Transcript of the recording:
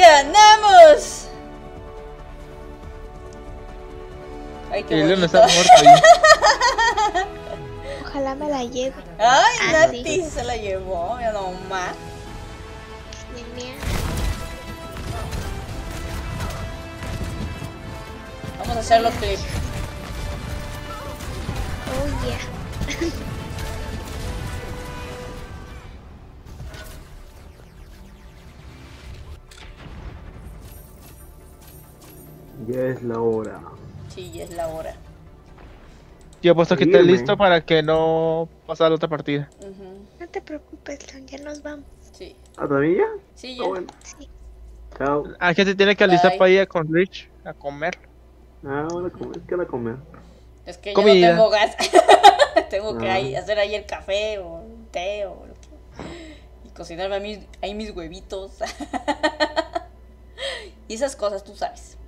¡Ganamos! Ay, qué bonito. Está muerto ahí. Ojalá me la lleve. Ay, Nati se la llevó, mira nomás. Vamos a hacerlo clip. Oh yeah. Ya es la hora. Sí, ya es la hora. Yo apuesto que esté listo para que no pase la otra partida. No te preocupes, Leon, ya nos vamos. Sí. ¿A todavía? Sí, ya. Bueno. Sí. Chao. Ah, que se tiene que alistar para ir con Rich a comer. Ah, bueno, es que la comer. Es que yo no tengo gas. Tengo que hacer ahí el café o un té o lo que... Y cocinarme ahí mis huevitos. Y esas cosas, tú sabes.